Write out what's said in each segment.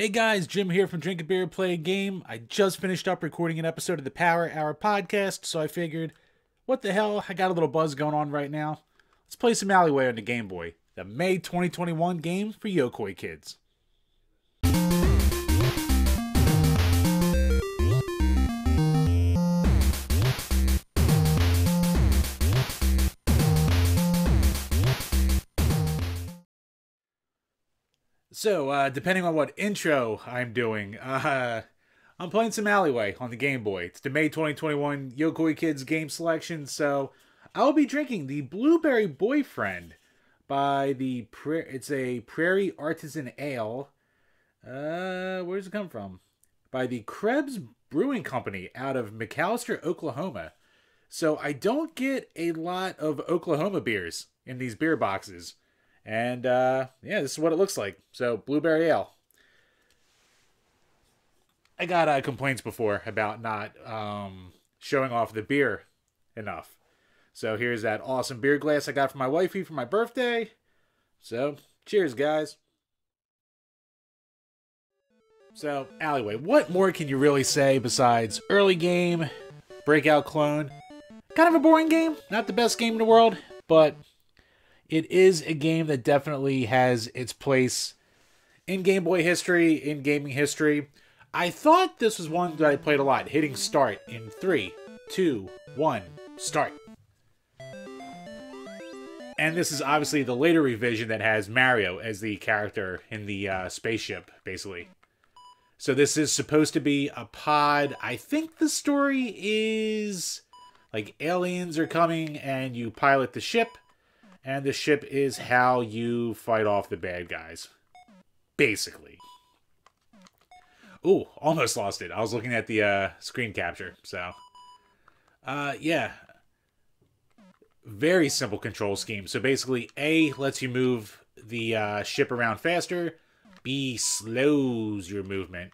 Hey guys, Jim here from Drink a Beer, Play a Game. I just finished up recording an episode of the Power Hour podcast, so I figured, what the hell, I got a little buzz going on right now. Let's play some Alleyway on the Game Boy, the May 2021 game for Yokoi Kids. So, depending on what intro I'm doing, I'm playing some Alleyway on the Game Boy. It's the May 2021 Yokoi Kids game selection, so I'll be drinking the Blueberry Boyfriend by the... It's a Prairie Artisan Ale. Where does it come from? By the Krebs Brewing Company out of McAllister, Oklahoma. So I don't get a lot of Oklahoma beers in these beer boxes. And, yeah, this is what it looks like. So, Blueberry Ale. I got complaints before about not showing off the beer enough. So, here's that awesome beer glass I got from my wifey for my birthday. So, cheers, guys. So, Alleyway. What more can you really say besides early game, breakout clone? Kind of a boring game. Not the best game in the world, but... it is a game that definitely has its place in Game Boy history, in gaming history. I thought this was one that I played a lot, hitting start in 3, 2, 1, start. And this is obviously the later revision that has Mario as the character in the spaceship, basically. So this is supposed to be a pod. I think the story is like aliens are coming and you pilot the ship. And the ship is how you fight off the bad guys. Basically. Ooh, almost lost it. I was looking at the screen capture, so. Yeah. Very simple control scheme. So basically, A lets you move the ship around faster. B slows your movement.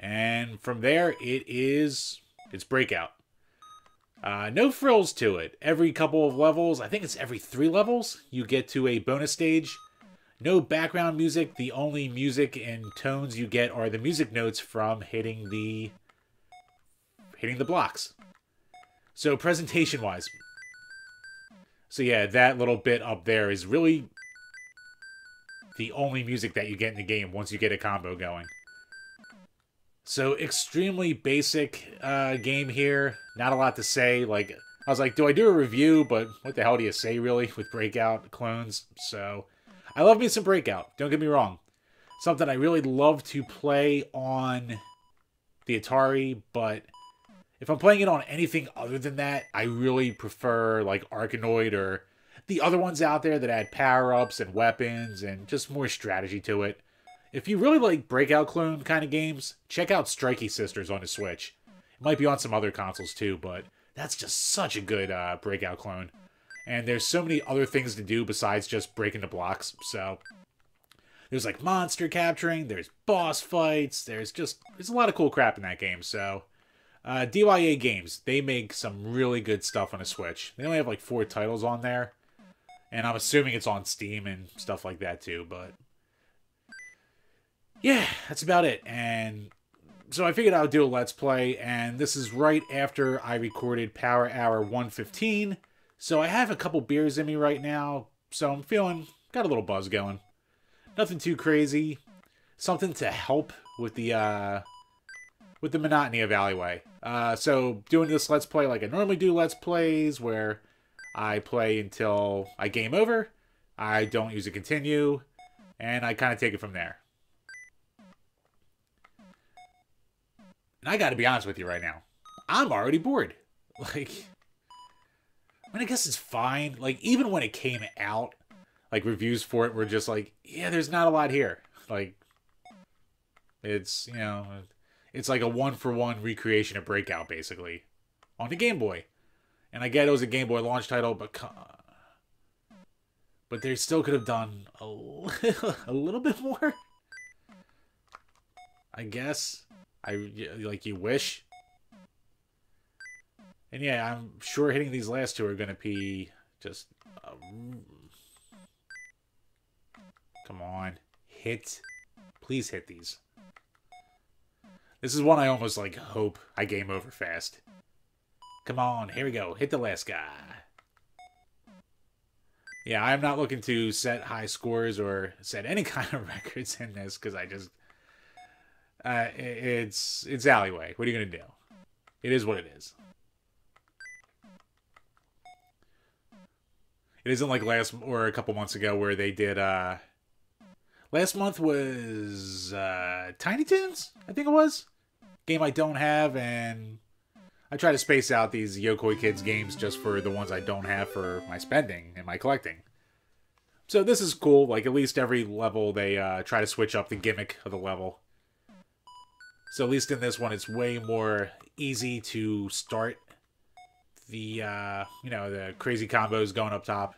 And from there, it's breakout. No frills to it. Every couple of levels, I think it's every 3 levels, you get to a bonus stage. No background music. The only music and tones you get are the music notes from hitting the blocks. So presentation-wise. So yeah, that little bit up there is really the only music that you get in the game once you get a combo going. So, extremely basic game here. Not a lot to say. Like, I was like, do I do a review? But what the hell do you say, really, with breakout clones? So, I love me some breakout. Don't get me wrong. Something I really love to play on the Atari. But if I'm playing it on anything other than that, I really prefer, like, Arkanoid or the other ones out there that add power-ups and weapons and just more strategy to it. If you really like breakout clone kind of games, check out Strikey Sisters on the Switch. It might be on some other consoles too, but that's just such a good breakout clone. And there's so many other things to do besides just breaking the blocks, so... there's like monster capturing, there's boss fights, there's a lot of cool crap in that game, so... DYA Games, they make some really good stuff on the Switch. They only have like 4 titles on there. And I'm assuming it's on Steam and stuff like that too, but... yeah, that's about it. And so I figured I would do a Let's Play, and this is right after I recorded Power Hour 115. So I have a couple beers in me right now, so I'm feeling, got a little buzz going. Nothing too crazy. Something to help with the monotony of Alleyway. So doing this Let's Play like I normally do Let's Plays, where I play until I game over, I don't use a continue, and I kind of take it from there. And I gotta be honest with you right now. I'm already bored. Like, I mean, I guess it's fine. Like, even when it came out, like, reviews for it were just like, yeah, there's not a lot here. Like, it's, you know, it's like a one-for-one recreation of Breakout, basically, on the Game Boy. And I get it was a Game Boy launch title, but they still could have done a little bit more. I guess... like, you wish. And yeah, I'm sure hitting these last 2 are going to be just... come on. Hit. Please hit these. This is one I almost, like, hope I game over fast. Come on, here we go. Hit the last guy. Yeah, I'm not looking to set high scores or set any kind of records in this, because I just... it's Alleyway. What are you going to do? It is what it is. It isn't like last... or a couple months ago where they did, Last month was Tiny Toons, I think it was. Game I don't have, and I try to space out these Yokoi Kids games just for the ones I don't have for my spending and my collecting. So this is cool. Like, at least every level they try to switch up the gimmick of the level. So at least in this one, it's way more easy to start the, you know, the crazy combos going up top.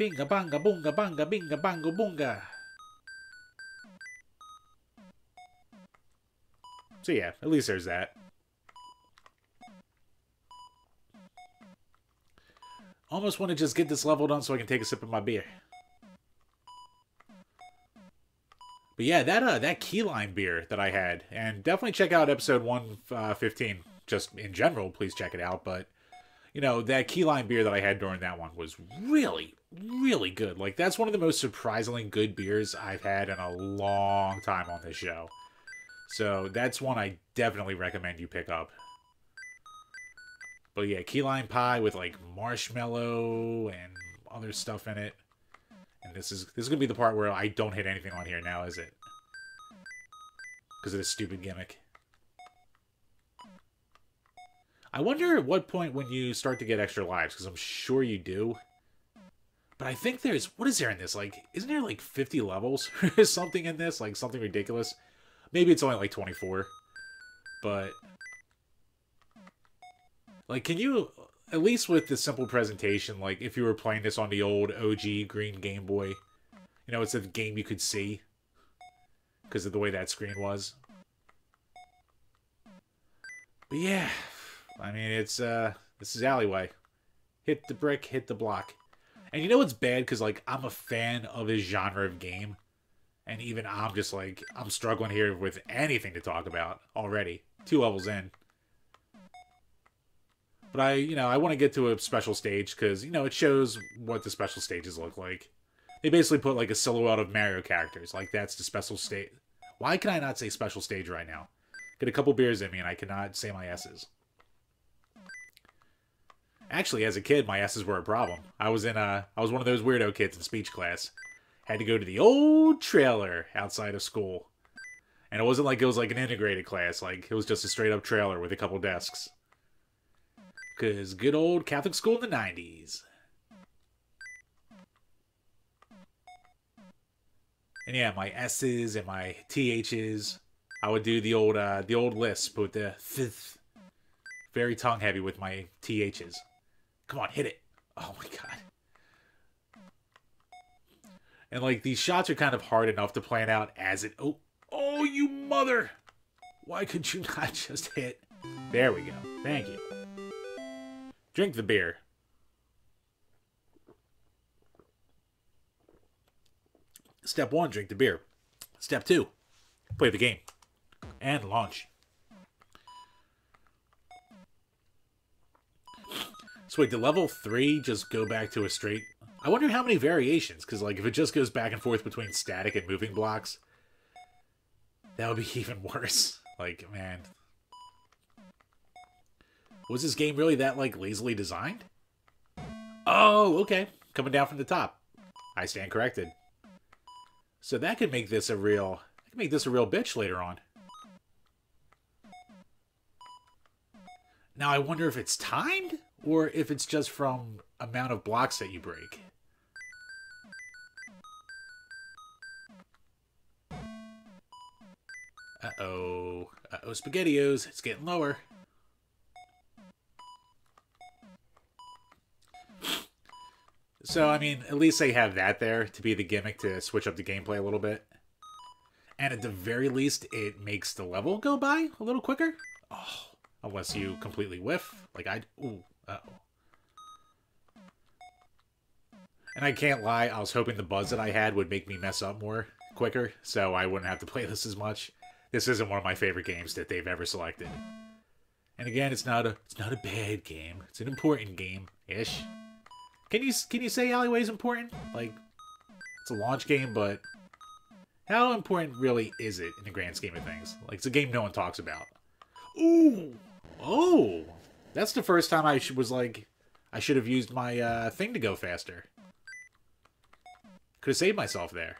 Binga, banga, boonga, banga, binga, bango, boonga. So yeah, at least there's that. Almost want to just get this level done so I can take a sip of my beer. But yeah, that key lime beer that I had, and definitely check out episode 115. Just in general, please check it out. But you know, that key lime beer that I had during that one was really good. Like, that's one of the most surprisingly good beers I've had in a long time on this show. So that's one I definitely recommend you pick up. But yeah, key lime pie with like marshmallow and other stuff in it. And this is gonna be the part where I don't hit anything on here now, is it? Because of this stupid gimmick. I wonder at what point when you start to get extra lives, because I'm sure you do. But I think there's... what is there in this? Like, isn't there like 50 levels or something in this? Like, something ridiculous? Maybe it's only like 24. But... like, can you... at least with the simple presentation, like, if you were playing this on the old OG green Game Boy, you know, it's a game you could see because of the way that screen was. But yeah... I mean, it's, this is Alleyway. Hit the brick, hit the block. And you know what's bad? Because, like, I'm a fan of his genre of game. And even I'm just, like, I'm struggling here with anything to talk about already. 2 levels in. But I, you know, I want to get to a special stage because, you know, it shows what the special stages look like. They basically put, like, a silhouette of Mario characters. Like, that's the special stage. Why can I not say special stage right now? Get a couple beers in me and I cannot say my S's. Actually, as a kid, my S's were a problem. I was one of those weirdo kids in speech class. Had to go to the old trailer outside of school. And it wasn't like it was like an integrated class. Like, it was just a straight-up trailer with a couple desks. Because good old Catholic school in the 90s. And yeah, my S's and my TH's. I would do the old lisp with the fifth. Very tongue-heavy with my TH's. Come on, hit it. Oh my god. And like, these shots are kind of hard enough to plan out as it... Oh, you mother! Why could you not just hit? There we go. Thank you. Drink the beer. Step 1, drink the beer. Step 2, play the game. And launch. So wait, did level 3 just go back to a straight... I wonder how many variations, because like, if it just goes back and forth between static and moving blocks, that would be even worse. Like, man. Was this game really that, like, lazily designed? Oh, okay. Coming down from the top. I stand corrected. So that could make this a real... I can make this a real bitch later on. Now I wonder if it's timed? Or if it's just from amount of blocks that you break. Uh-oh. Uh-oh, SpaghettiOs. It's getting lower. So, I mean, at least they have that there to be the gimmick to switch up the gameplay a little bit. And at the very least, it makes the level go by a little quicker. Oh, unless you completely whiff. Like, I'd... ooh. Uh-oh. And I can't lie, I was hoping the buzz that I had would make me mess up more quicker, so I wouldn't have to play this as much. this isn't one of my favorite games that they've ever selected. And again, it's not a bad game. It's an important game-ish. Can you say Alleyway is important? Like, it's a launch game, but how important really is it in the grand scheme of things? Like, it's a game no one talks about. Ooh! Oh! That's the first time I was like, I should have used my thing to go faster. Could have saved myself there.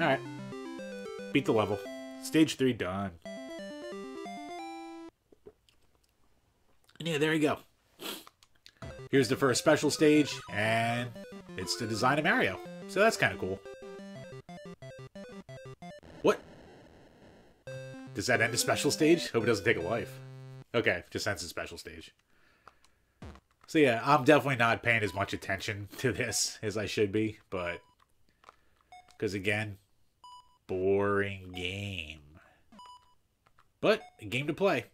Alright. Beat the level. Stage 3 done. And yeah, there you go. Here's the first special stage, and it's the design of Mario. So that's kind of cool. What? Does that end the special stage? Hope it doesn't take a life. Okay, just ends the special stage. So yeah, I'm definitely not paying as much attention to this as I should be, but... because again... boring game. But, a game to play.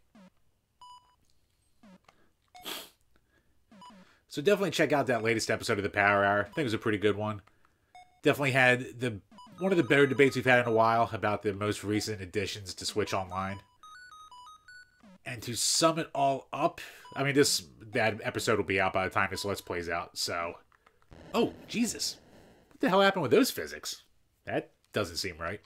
So definitely check out that latest episode of the Power Hour. I think it was a pretty good one. Definitely had one of the better debates we've had in a while about the most recent additions to Switch Online. And to sum it all up, I mean, that episode will be out by the time this Let's Play's out, so... oh, Jesus. What the hell happened with those physics? That... doesn't seem right.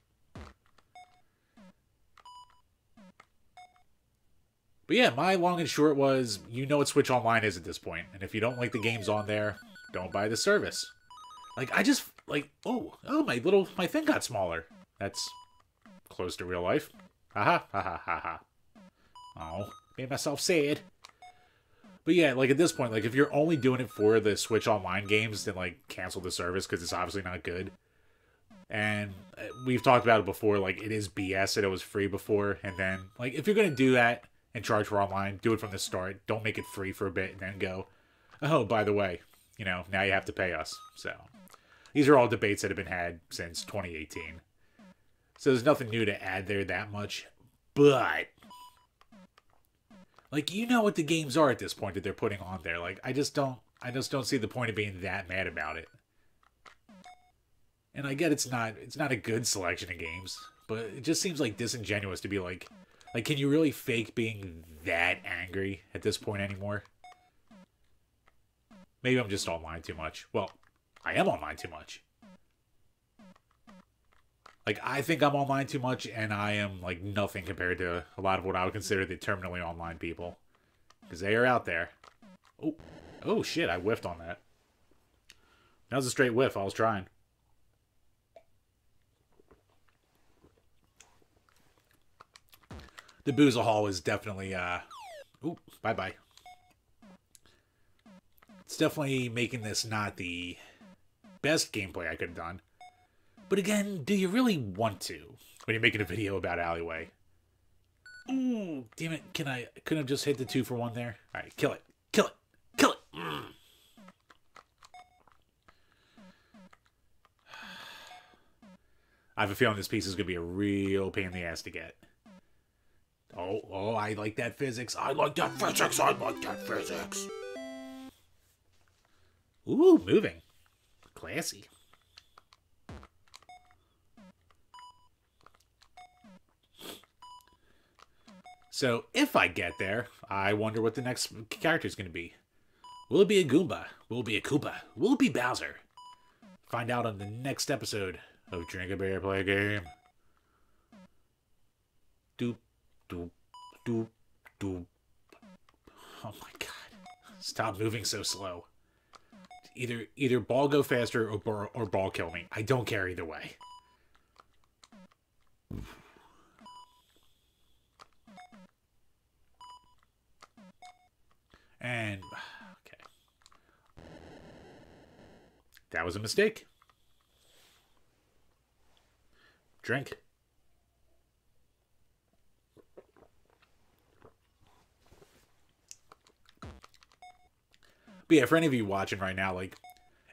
But yeah, my long and short was, you know what Switch Online is at this point, and if you don't like the games on there, don't buy the service. Like, I just, like, oh, my thing got smaller. That's close to real life. Ha ha ha ha ha. Oh, made myself sad. But yeah, like, at this point, like, if you're only doing it for the Switch Online games, then, like, cancel the service, because it's obviously not good. And we've talked about it before, like, it is BS that it was free before, and then, like, if you're going to do that and charge for online, do it from the start. Don't make it free for a bit and then go, oh, by the way, you know, now you have to pay us. So, these are all debates that have been had since 2018. So there's nothing new to add there that much, but, like, you know what the games are at this point that they're putting on there. Like, I just don't see the point of being that mad about it. And I get it's not a good selection of games, but it just seems like disingenuous to be like can you really fake being that angry at this point anymore? Maybe I'm just online too much. Well, I am online too much. Like, I think I'm online too much, and I am, like, nothing compared to a lot of what I would consider the terminally online people. Because they are out there. Oh shit, I whiffed on that. That was a straight whiff, I was trying. The Boozle Hall is definitely, ooh, bye-bye. It's definitely making this not the best gameplay I could have done. But again, do you really want to when you're making a video about Alleyway? Ooh, damn it, couldn't have just hit the 2 for 1 there? Alright, kill it, kill it, kill it! Mm. I have a feeling this piece is going to be a real pain in the ass to get. Oh, I like that physics. I like that physics. I like that physics. Ooh, moving. Classy. So, if I get there, I wonder what the next character is going to be. Will it be a Goomba? Will it be a Koopa? Will it be Bowser? Find out on the next episode of Drink a Beer, Play a Game. Doop. Doop, doop, doop. Oh my god. Stop moving so slow. Either ball go faster or ball kill me. I don't care either way. And, okay. That was a mistake. Drink. But yeah, for any of you watching right now, like,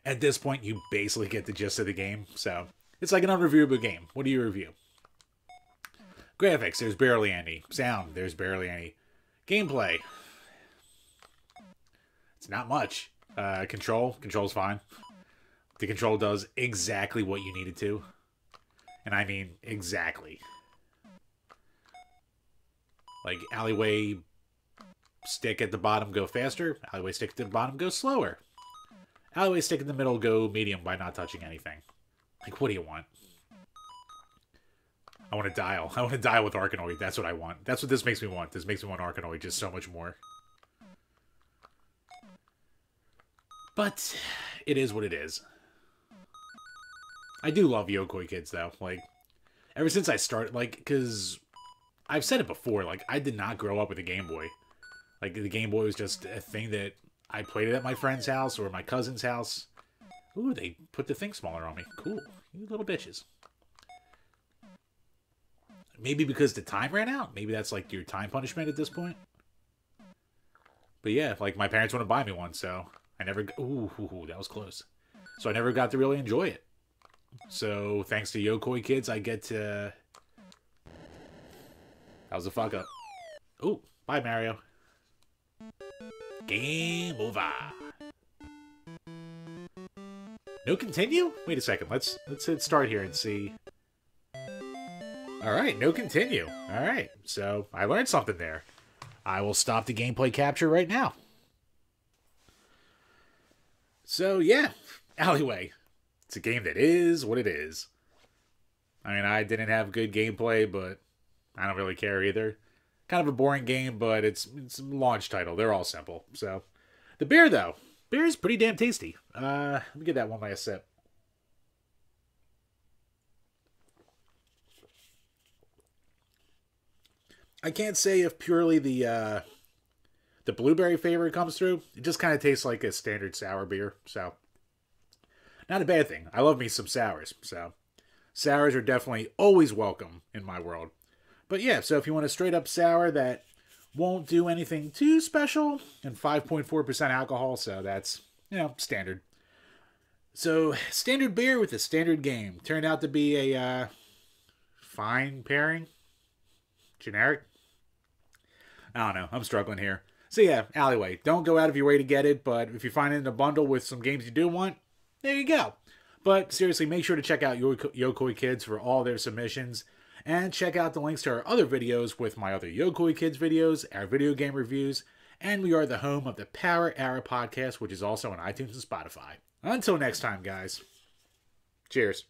at this point, you basically get the gist of the game. So, it's like an unreviewable game. What do you review? Graphics, there's barely any. Sound, there's barely any. Gameplay. It's not much. Control's fine. The control does exactly what you need it to. And I mean, exactly. Like, alleyway stick at the bottom, go faster. Alleyway stick at the bottom, go slower. Alleyway stick in the middle, go medium by not touching anything. Like, what do you want? I want to dial. I want to dial with Arkanoid. That's what I want. That's what this makes me want. This makes me want Arkanoid just so much more. But it is what it is. I do love Yokoi Kids, though. Like, ever since I started, like, because I've said it before, like, I did not grow up with a Game Boy. Like, the Game Boy was just a thing that I played it at my friend's house or my cousin's house. Ooh, they put the thing smaller on me. Cool. You little bitches. Maybe because the time ran out. Maybe that's, like, your time punishment at this point. But yeah, like, my parents wouldn't buy me one, so I never... Ooh, that was close. So I never got to really enjoy it. So, thanks to Yokoi Kids, I get to... That was a fuck-up. Ooh, bye, Mario. Game over. No continue? Wait a second, let's hit start here and see... Alright, no continue. Alright, so I learned something there. I will stop the gameplay capture right now. So, yeah. Alleyway. It's a game that is what it is. I mean, I didn't have good gameplay, but I don't really care either. Kind of a boring game, but it's a launch title. They're all simple. So, the beer, though. Beer is pretty damn tasty. Let me get that one last sip. I can't say if purely the blueberry flavor comes through. It just kind of tastes like a standard sour beer, so... Not a bad thing. I love me some sours, so... Sours are definitely always welcome in my world. But yeah, so if you want a straight-up sour that won't do anything too special, and 5.4% alcohol, so that's, you know, standard. So, standard beer with a standard game. Turned out to be a, fine pairing? Generic? I don't know. I'm struggling here. So yeah, Alleyway. Don't go out of your way to get it, but if you find it in a bundle with some games you do want... There you go. But seriously, make sure to check out Yokoi Kids for all their submissions. And check out the links to our other videos with my other Yokoi Kids videos, our video game reviews, and we are the home of the Power Hour podcast, which is also on iTunes and Spotify. Until next time, guys. Cheers.